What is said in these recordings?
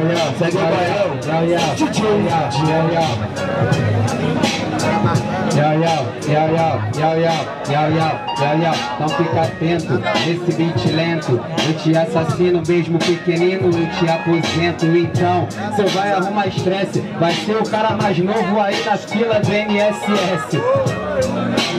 segue o baião. Então fica atento nesse beat lento. Eu te assassino mesmo pequenino, eu te aposento. Então cê vai arrumar estresse, vai ser o cara mais novo aí na fila do NSS.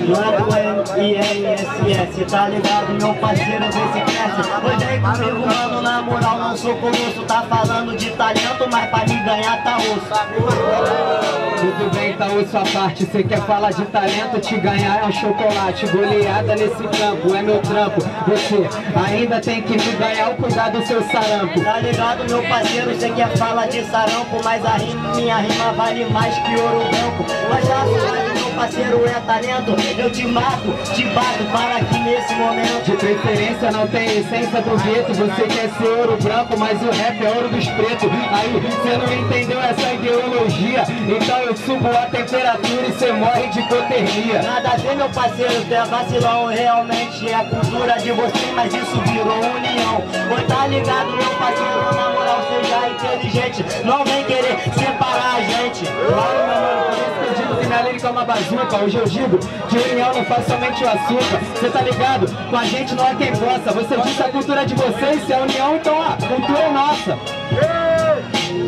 Mano, INSS, tá ligado, meu parceiro, vê se cresce. Hoje aí comigo, mano, na moral, não sou colosso. Tá falando de talento, mas pra me ganhar tá osso. Tudo bem, tá osso a parte, cê quer falar de talento, te ganhar é um chocolate. Goleada nesse campo, é meu trampo. Você ainda tem que me ganhar ou cuidar do seu sarampo. Tá ligado, meu parceiro, cê quer falar de sarampo, mas a rima, minha rima vale mais que ouro branco. Mas já sabe, meu parceiro, é talento, eu te mato, te bato, para aqui nesse momento. De preferência não tem essência do gueto. Você quer ser ouro branco, mas o rap é ouro dos pretos. Aí você não entendeu essa ideologia, então eu subo a temperatura e você morre de hipotermia. Nada a ver, meu parceiro, tu é vacilão, realmente é a cultura de você, mas isso virou união. Pois tá ligado, meu parceiro, na moral, seja inteligente, não vem querer separar a gente. Claro, meu mano, por isso que eu digo que minha lírica é uma bazuca. Hoje eu digo que união não faz somente o açúcar. Cê tá ligado? Com a gente não é quem possa. Você disse a cultura de vocês, se é união, então a cultura é nossa.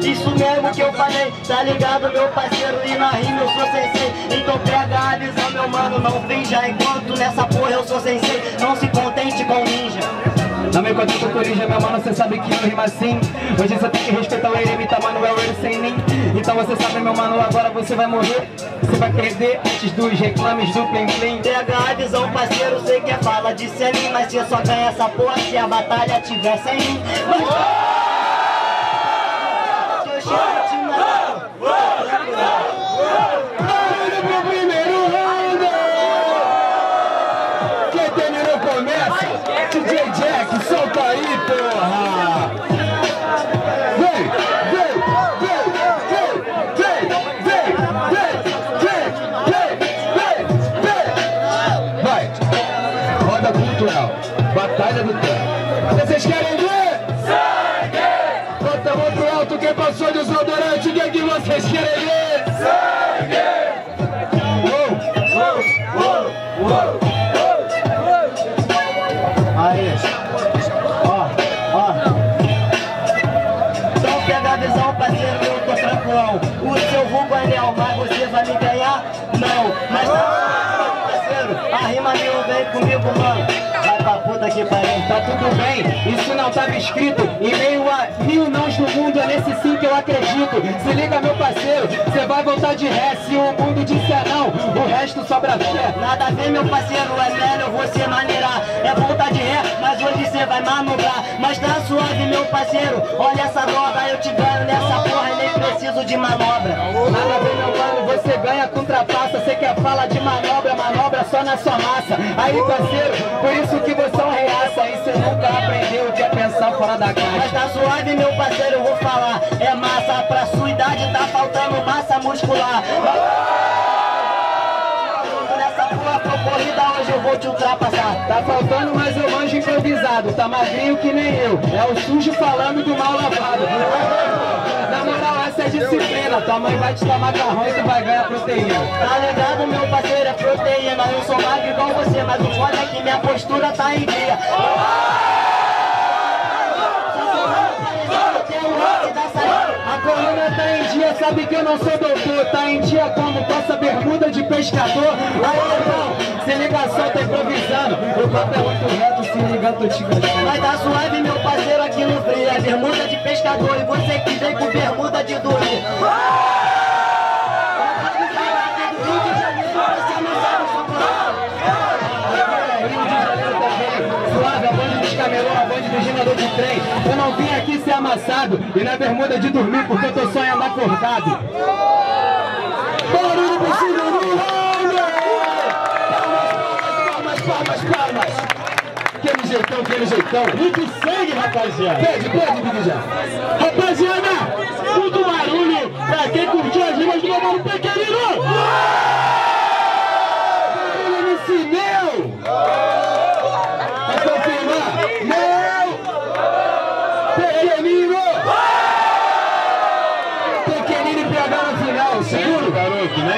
Isso mesmo que eu falei, tá ligado, meu parceiro, e na rima eu sou sensei. Então pega a visão, meu mano, não finja, enquanto nessa porra eu sou sensei. Não se contente com ninja. Não me contente com ninja, meu mano, cê sabe que eu rimo assim. Hoje você tem que respeitar o ele, tá, Manuel, ele sem mim. Então você sabe, meu mano, agora você vai morrer. Você vai perder antes dos reclames do Plim Plim. Pega a visão, parceiro, cê quer falar de selim, mas cê só ganha essa porra se a batalha tiver sem mim. Mas... Batalha do tempo. Vocês querem ver? Sangue! Bota a mão pro alto, quem passou de desodorante, o que é que vocês querem ver? Sangue! Aí, ó. Então pega a visão, parceiro, eu tô tranquilão. O seu vulgo é leal, mas você vai me ganhar? Não, mas não, parceiro, a rima meu vem comigo, mano. Puta que pariu. Tá tudo bem, isso não tava escrito. Em meio a mil nãos do mundo, é nesse sim que eu acredito. Se liga, meu parceiro, cê vai voltar de ré. Se o mundo disser não, o resto sobra fé. Nada a ver, meu parceiro, é velho, eu vou se maneirar. É voltar de ré, mas hoje cê vai manobrar. Mas tá suave, meu parceiro, olha essa droga, eu te ganho nessa porra e nem preciso de manobra. Nada a ver, meu mano, você ganha com trapaça. Cê quer falar de manobra, manobra só na sua massa. Aí, parceiro, por isso que você é um reaça e cê nunca aprendeu o que é pensar fora da caixa. Mas tá suave, meu parceiro, eu vou falar. É massa, pra sua idade tá faltando massa muscular. Nessa porra procorrida hoje eu vou te ultrapassar. Tá faltando, mas eu manjo improvisado. Tá magrinho que nem eu. É o sujo falando do mal lavado. Na moral, essa é disciplina. Tua mãe vai te dar macarrão e tu vai ganhar proteína. Tá ligado, meu parceiro, é proteína. Eu sou magro igual você, mas o foda é que minha postura tá em dia. A coluna tá em dia, sabe que eu não sou doutor. Tá em dia como passa bermuda de pescador. Aí, irmão, se liga só, tá improvisando. O papo é muito reto, se liga, tô te gastando. Mas tá suave, meu parceiro, aqui no frio é bermuda de pescador e você que vem com bermuda de dormir. Eu não vim aqui ser amassado e na bermuda de dormir, porque eu tô sonhando acordado. Barulho pro Ciro no Palmas, palmas, palmas, palmas. Aquele jeitão, aquele jeitão. Muito sangue, rapaziada. Pede, pede, Big Jam. Rapaziada, muito barulho pra quem curtiu as rimas do meu mano pequenino. Barulho no cineu. Pra confirmar, não. Pequenino! noite, né?